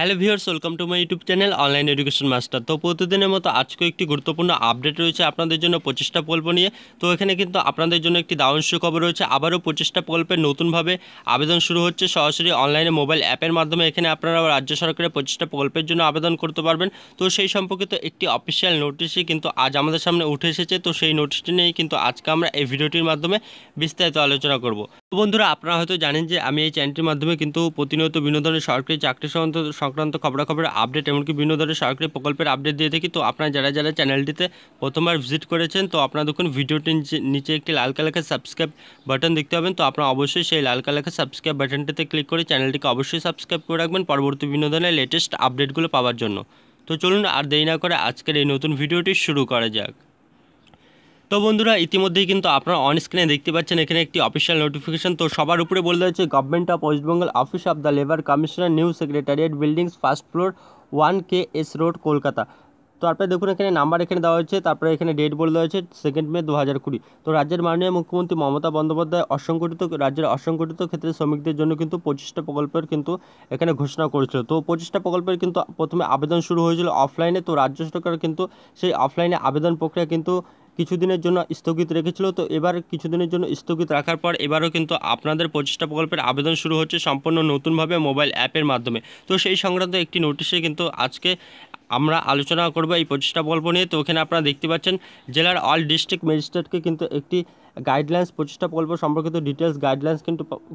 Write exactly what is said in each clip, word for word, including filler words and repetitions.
Hello viewers welcome to my YouTube channel online education master. तो प्रतिदिन मत आज को एक गुरुत्वपूर्ण आपडेट रही है अपन जो प्रचेष्टा प्रकल्प नहीं तो ये क्योंकि अपन जो एक दारुण सुखबर रही है। आबारों प्रचेष्टा प्रकल्पे नतून भावे आवेदन शुरू हो सरासरि अनलाइन मोबाइल ऐपर माध्यमे एखे अपनारा राज्य सरकार प्रचेष्टा प्रकल्पर जो आवेदन करते तो सम्पर्कित एक अफिसियल नोटिस ही क्योंकि आज हमारे सामने उठे एसेছে। तो से नोटिस नहीं क्योंकि आज के हमें यह भिडियोटर माध्यम विस्तारित आलोचना करब। तो बंधुरा अपना तो जानें जो हमें चैनल माध्यम क्योंकि प्रतिनियत विनोदन सरकारी चाकरी संबंधित संक्रांत खबराखबर आपडेट एमनकी विभिन्न धरনের सरकारी प्रकल्पेর आपडेट दिए थी। तो अपना जरा जरा चैनलটিতে प्रथमबार ভিজিট করেছেন तो अपना দেখুন ভিডিওটির নিচে একটি লাল কালারের সাবস্ক্রাইব বাটন দেখতে পাবেন। তো আপনারা অবশ্যই সেই লাল কালারের সাবস্ক্রাইব বাটনটিতে ক্লিক করে চ্যানেলটিকে অবশ্যই সাবস্ক্রাইব করে রাখবেন পরবর্তী বিভিন্ন ধরনের লেটেস্ট আপডেটগুলো পাওয়ার জন্য। তো চলুন আর দেরি না করে আজকের এই নতুন ভিডিওটি শুরু করা যাক। तो बंधुरा इतिमध्ये किन्तु आपनारा ऑन स्क्रीन देखते पाच्छेन एखाने एकटी अफिशियल नोटिफिकेशन। तो सबार उपरे बोले देওয়া হয়েছে government of waste Bengal office of the labour commissioner new secretariat building first floor one K S road Kolkata. तो आपनारा देखुन एखाने नम्बर एखाने देওয়া হয়েছে तारপরে এখানে डेट बोले দেওয়া হয়েছে सेकेंड मे दो हज़ार बीस। तो राज्य माननीय मुख्यमंत्री ममता बंद्योपाध्याय असंगठित राज्य असंगठित क्षेत्र श्रमिकদের জন্য কিন্তু पच्चीसटा প্রকল্পের কিন্তু এখানে ঘোষণা করেছিল। तो पच्चीसटा প্রকল্পের কিন্তু প্রথমে আবেদন শুরু হয়েছিল অফলাইনে। तो राज्य सरकार কিন্তু সেই অফলাইনে आवेदन प्रक्रिया কিন্তু কিছুদিনের জন্য স্থগিত রেখেছিল। তো এবার কিছুদিনের জন্য স্থগিত রাখার পর এবারও কিন্তু আপনাদের প্রচেষ্টা প্রকল্পের আবেদন শুরু হচ্ছে সম্পূর্ণ নতুনভাবে মোবাইল অ্যাপের মাধ্যমে। তো সেই সংক্রান্ত একটি নোটিশে কিন্তু আজকে আমরা আলোচনা করব এই প্রচেষ্টা প্রকল্প নিয়ে। তো এখানে আপনারা দেখতে পাচ্ছেন জেলার অল ডিস্ট্রিক্ট ম্যাজিস্ট্রেটকে কিন্তু একটি गाइडलैंस प्रचेष्टा प्रकल्प सम्पर्कित डिटेल्स गाइडलैंस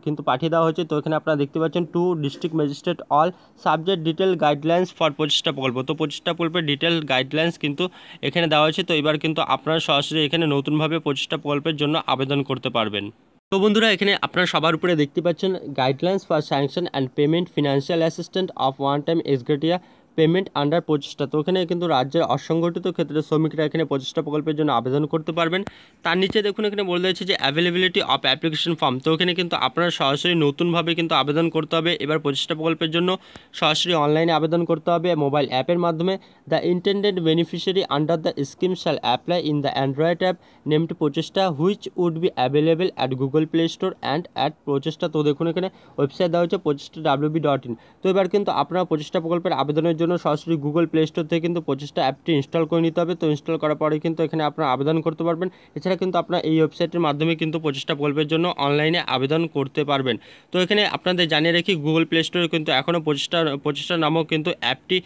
किन्तु पाठिए देওয়া হয়েছে। तो এখানে আপনারা দেখতে পাচ্ছেন to district magistrate all subject detail guidelines for प्रचेष्टा प्रकल्प। तो प्रचेष्टा प्रकल्पेর डिटेल गाइडलैंस किन्तु এখানে দেওয়া হয়েছে। तो এবার কিন্তু আপনারা সরাসরি এখানে নতুন ভাবে প্রচেষ্টা প্রকল্পের জন্য আবেদন করতে পারবেন। तो बंधुरा एखे अपना सवार उपरे देखते पाচ্ছেন guidelines for sanction and payment financial assistance of one time ex gratia payment under प्रचेष्टा। तो क्योंकि राज्य असंगठित क्षेत्र श्रमिकरा एखे प्रचेष्टा प्रकल्पर जो आवेदन करते पारबेन। तार नीचे देखुन एखे बोले देওয়া হয়েছে अवेलेबिलिटी अफ एप्लीकेशन फर्म। तो क्योंकि अपना सरासरि नतून भावे क्योंकि आवेदन करते हैं एबार प्रचेष्टा प्रकल्पर जो सरासरि अनलाइन आवेदन करते हैं मोबाइल ऐपर माध्यमे। The intended beneficiary under the scheme shall apply in the android app named प्रचेष्टा which would be available at Google Play Store and at प्रचेष्टा। तो देखो एखे वेबसाइट देওয়া হয়েছে प्रचेष्टा डब्ल्यूबी डट इन। तो एबार क्योंकि अपना प्रचेष्टा प्रकल्पर आवेदन সরাসরি গুগল প্লে স্টোর থেকে কিন্তু প্রচেষ্টা অ্যাপটি ইনস্টল করে নিতে হবে। তো ইনস্টল করার পরে কিন্তু এখানে আপনারা আবেদন করতে পারবেন। এছাড়া কিন্তু আপনারা এই ওয়েবসাইটের মাধ্যমে কিন্তু প্রচেষ্টা প্রকল্পের জন্য অনলাইনে আবেদন করতে পারবেন। তো এখানে আপনাদের জানিয়ে রাখি গুগল প্লে স্টোরে কিন্তু এখনও প্রচেষ্টা প্রচেষ্টা নামক কিন্তু অ্যাপটি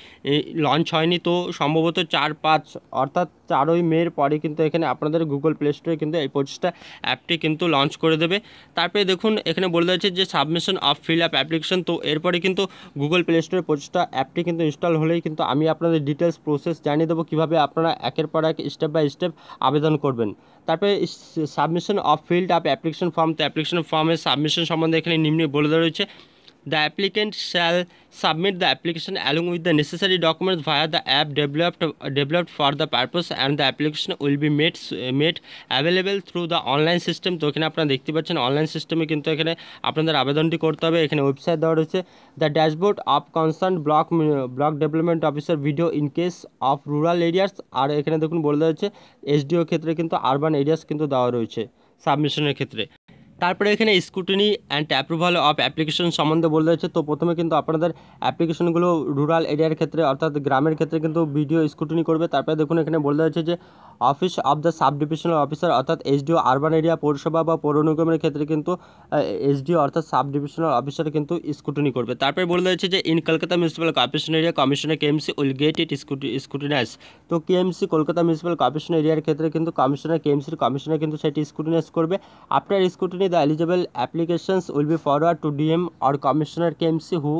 লঞ্চ হয়নি। তো সম্ভবত চার পাঁচ অর্থাৎ চারই মের পরে কিন্তু এখানে আপনাদের গুগল প্লে স্টোরে কিন্তু এই প্রচেষ্টা অ্যাপটি কিন্তু লঞ্চ করে দেবে। তারপরে দেখুন এখানে বলে দেওয়া হয়েছে যে submission of fill up application. তো এরপরে কিন্তু গুগল প্লে স্টোরে প্রচেষ্টা অ্যাপটি কিন্তু ইনস্টল হলেই কিন্তু আমি আপনাদের ডিটেলস প্রসেস জানিয়ে দেবো কীভাবে আপনারা একের পর এক স্টেপ বাই স্টেপ আবেদন করবেন। তারপরে submission of filled up application form. তো অ্যাপ্লিকেশন ফর্মের সাবমিশন সম্বন্ধে এখানে নিম্নে বলে দেওয়া রয়েছে The applicant shall submit the application along with the necessary documents via the app developed developed for the purpose, and the application will be made made available through the online system। तो এখানে আপনারা দেখতে পাচ্ছেন online সিস্টেমে কিন্তু এখানে আপনাদের আবেদনটি করতে হবে। এখানে ওয়েবসাইট দেওয়া রয়েছে the dashboard of concern block block development officer video in case of rural areas. আর এখানে দেখুন বলে দেওয়া হয়েছে এসডিও ক্ষেত্রে কিন্তু আরবান এরিয়াস কিন্তু দেওয়া রয়েছে সাবমিশনের ক্ষেত্রে। তারপরে এখানে scrutiny and approval of application সম্বন্ধে বলে দেওয়া হয়েছে। তো প্রথমে কিন্তু আপনাদের অ্যাপ্লিকেশনগুলো রুরাল এরিয়ার ক্ষেত্রে অর্থাৎ গ্রামের ক্ষেত্রে কিন্তু ভিডিও স্ক্রুটিনি করবে। তারপরে দেখুন এখানে বলে দেওয়া হয়েছে যে office of the sub divisional officer অর্থাৎ এসডিও আরবান এরিয়া পৌরসভা বা পৌর নিগমের ক্ষেত্রে কিন্তু এসডিও অর্থাৎ সাব ডিভিশনাল অফিসার কিন্তু স্ক্রুটিনি করবে। তারপরে বলে দেওয়া হয়েছে যে in Kolkata municipal corporation area কমিশনে KMC will get it scrutinize. তো কেএমসি কলকাতা মিউনিসিপ্যাল কর্পোরেশন এরিয়ার ক্ষেত্রে কিন্তু কমিশনার কেএমসির কমিশনার কিন্তু সেটি স্ক্রুটিনাইজ করবে। After scrutiny the eligible applications will be forwarded to D M or Commissioner K M C who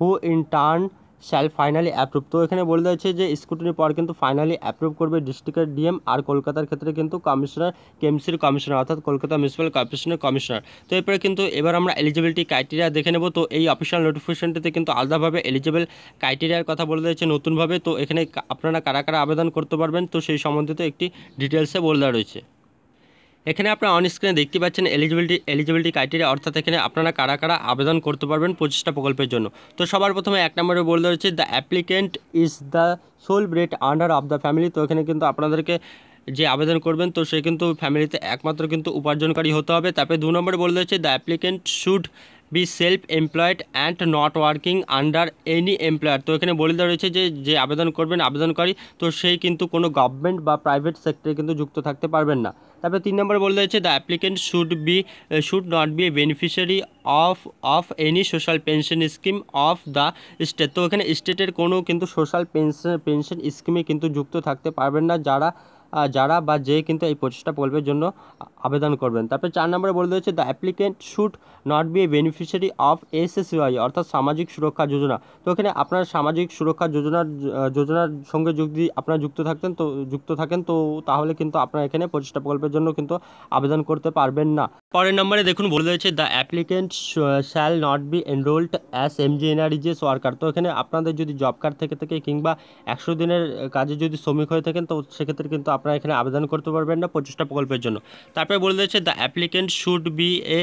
who in turn shall finally approve। তো এখানে বলে দেওয়া হয়েছে যে স্ক্রুটিনির পর কিন্তু ফাইনালি অ্যাপ্রুভ করবে ডিস্ট্রিক্টের ডিএম আর কলকাতার ক্ষেত্রে কিন্তু কমিশনার কেএমসির কমিশনার অর্থাৎ কলকাতা মিউনিসিপ্যাল কর্পোরেশনের কমিশনার। তো এরপরে কিন্তু এবার আমরা এলিজিবিলিটি ক্রাইটেরিয়া দেখে নেব। তো এই অফিসিয়াল নোটিফিকেশনটিতে কিন্তু আলাদাভাবে এলিজিবল ক্রাইটেরিয়ার কথা বলে দিয়েছে নতুনভাবে। তো এখানে আপনারা কারা কারা আবেদন করতে পারবেন তো সেই সম্বন্ধিত একটি ডিটেলসে বলে দেওয়া রয়েছে। এখানে আপনারা অন স্ক্রিনে দেখতে পাচ্ছেন এলিজিবিলিটি এলিজিবিলিটি ক্রাইটেরিয়া অর্থাৎ এখানে আপনারা কারা কারা আবেদন করতে পারবেন প্রচেষ্টা প্রকল্পের জন্য। তো সবার প্রথমে এক নম্বরে বলে দেওয়া হচ্ছে the applicant is the sole bread earner of the family. তো এখানে কিন্তু আপনাদেরকে যে আবেদন করবেন তো সে কিন্তু ফ্যামিলিতে একমাত্র কিন্তু উপার্জনকারী হতে হবে। তারপরে দু নম্বরে বলে দেওয়া হচ্ছে the applicant should be self employed and not working under any employer. तो एखे बोले देवा रही है जो आवेदन करबें आवेदनकारी तो से क्योंकि को गवर्नमेंट व प्राइवेट सेक्टरे क्योंकि जुक्त थकते पर ना। तब तीन नम्बर बोले रही है the applicant should be should not be a beneficiary of of any social pension scheme of the state. तो एखे स्टेटर को क्योंकि सोशल पेंशन पेंशन स्कीमे क्योंकि जुक्त थकते पर ना जरा যারা বা যে কিন্তু এই প্রচেষ্টা প্রকল্পের জন্য আবেদন করবেন। তারপরে চার নম্বরে বলে দেওয়া হচ্ছে the applicant should not be a beneficiary of S S Y অর্থাৎ সামাজিক সুরক্ষা যোজনা। তো এখানে আপনার সামাজিক সুরক্ষা যোজনার যোজনার সঙ্গে যদি আপনারা যুক্ত থাকতেন তো যুক্ত থাকেন তো তাহলে কিন্তু আপনারা এখানে প্রচেষ্টা প্রকল্পের জন্য কিন্তু আবেদন করতে পারবেন না। পরের নম্বরে দেখুন বলে দেওয়া হচ্ছে the applicant shall not be enrolled as MGNREGS worker. তো এখানে আপনাদের যদি জব কার্ড থেকে থেকে কিংবা একশো দিনের কাজে যদি শ্রমিক হয়ে থাকেন তো সেক্ষেত্রে কিন্তু আপনারা এখানে আবেদন করতে পারবেন না প্রচেষ্টা প্রকল্পের জন্য। তারপরে বলে দিয়েছে the applicant should be a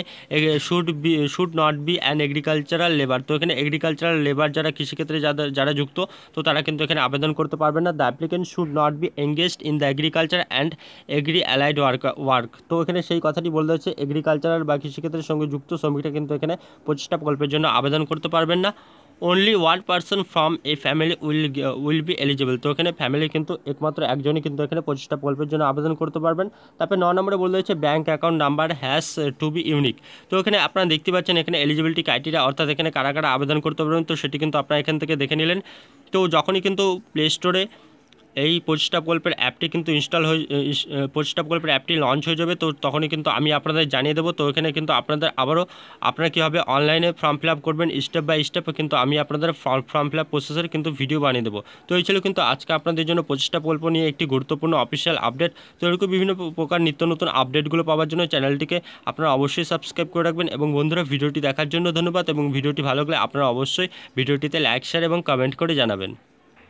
should be should not be an agricultural labour. তো এখানে এগ্রিকালচারাল লেবার যারা কৃষিক্ষেত্রে যাদের যারা যুক্ত তো তারা কিন্তু এখানে আবেদন করতে পারবেন না। The applicant should not be engaged in the agriculture and agri allied work work. তো এখানে সেই কথাটি বলে দিয়েছে এগ্রিকালচারাল বা কৃষিক্ষেত্রের সঙ্গে যুক্ত শ্রমিকরা কিন্তু এখানে প্রচেষ্টা প্রকল্পের জন্য আবেদন করতে পারবেন না। Only one person from a family will be eligible. तो फैमिली क्योंकि एकमात्र एकजन ही क्योंकि प्रचेष्टा प्रकल्पर जो आवेदन करते पारबेन। तारपर नौ नम्बरे बोले रही है bank account number has to be unique. तो अपना देखते पाच्छेन एखाने एलिजिबिलिटी क्राइटेरिया अर्थात एखाने कारा कारा आवेदन करते पारबेन तो सेटी किन्तु आपनारा एखान थेके देखे निलेन। तो जखोनी किन्तु प्ले स्टोरे এই প্রচেষ্টা প্রকল্পের অ্যাপটি কিন্তু ইনস্টল হয়ে প্রচেষ্টা প্রকল্পের অ্যাপটি লঞ্চ হয়ে যাবে। তো তখনই কিন্তু আমি আপনাদের জানিয়ে দেবো। তো এখানে কিন্তু আপনাদের আবারও আপনারা কীভাবে অনলাইনে ফর্ম ফিল আপ করবেন স্টেপ বাই স্টেপ কিন্তু আমি আপনাদের ফর্ম ফর্ম ফিল আপ প্রসেসের কিন্তু ভিডিও বানিয়ে দেবো। তো এই ছিল কিন্তু আজকে আপনাদের জন্য প্রচেষ্টা প্রকল্প নিয়ে একটি গুরুত্বপূর্ণ অফিসিয়াল আপডেট। তো এরকম বিভিন্ন প্রকার নিত্য নতুন আপডেটগুলো পাওয়ার জন্য চ্যানেলটিকে আপনারা অবশ্যই সাবস্ক্রাইব করে রাখবেন। এবং বন্ধুরা ভিডিওটি দেখার জন্য ধন্যবাদ এবং ভিডিওটি ভালো লাগলে আপনারা অবশ্যই ভিডিওটিতে লাইক শেয়ার এবং কমেন্ট করে জানাবেন।